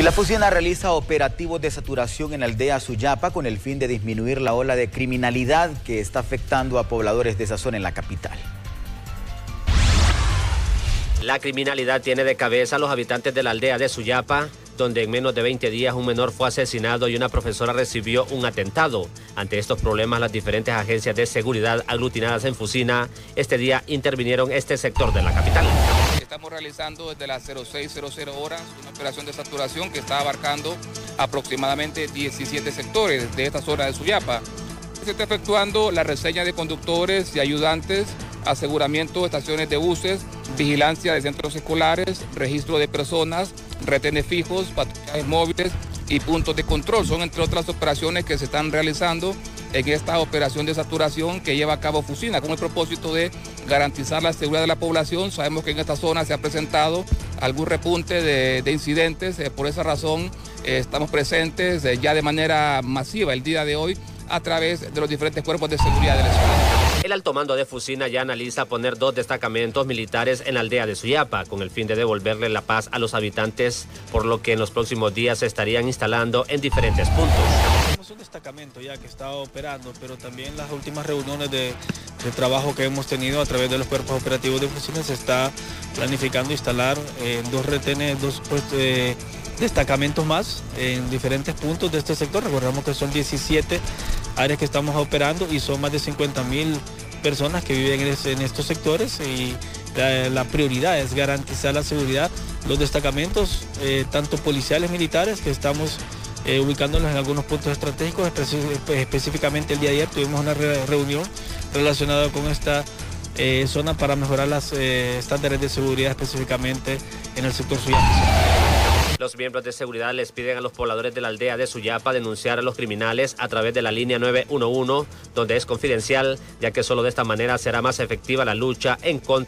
Y la Fusina realiza operativos de saturación en Aldea Suyapa con el fin de disminuir la ola de criminalidad que está afectando a pobladores de esa zona en la capital. La criminalidad tiene de cabeza a los habitantes de la aldea de Suyapa, donde en menos de 20 días un menor fue asesinado y una profesora recibió un atentado. Ante estos problemas, las diferentes agencias de seguridad aglutinadas en Fusina este día intervinieron este sector de la capital. Estamos realizando desde las 06:00 horas una operación de saturación que está abarcando aproximadamente 17 sectores de esta zona de Suyapa. Se está efectuando la reseña de conductores y ayudantes, aseguramiento de estaciones de buses, vigilancia de centros escolares, registro de personas, retenes fijos, patrullajes móviles y puntos de control. Son entre otras operaciones que se están realizando en esta operación de saturación que lleva a cabo Fusina con el propósito de garantizar la seguridad de la población. Sabemos que en esta zona se ha presentado algún repunte de incidentes, por esa razón estamos presentes ya de manera masiva el día de hoy a través de los diferentes cuerpos de seguridad de la ciudad. El alto mando de Fusina ya analiza poner 2 destacamentos militares en la aldea de Suyapa con el fin de devolverle la paz a los habitantes, por lo que en los próximos días se estarían instalando en diferentes puntos. Tenemos un destacamento ya que está operando, pero también las últimas reuniones de trabajo que hemos tenido a través de los cuerpos operativos de Fusina se está planificando instalar 2 retenes, 2 puestos de destacamentos más en diferentes puntos de este sector. Recordamos que son 17 áreas que estamos operando y son más de 50.000 personas que viven en estos sectores, y la prioridad es garantizar la seguridad. Los destacamentos, tanto policiales, militares, que estamos ubicándolos en algunos puntos estratégicos. Específicamente el día de ayer tuvimos una reunión relacionada con esta zona para mejorar las estándares de seguridad específicamente en el sector Suyapa. Los miembros de seguridad les piden a los pobladores de la aldea de Suyapa denunciar a los criminales a través de la línea 911, donde es confidencial, ya que solo de esta manera será más efectiva la lucha en contra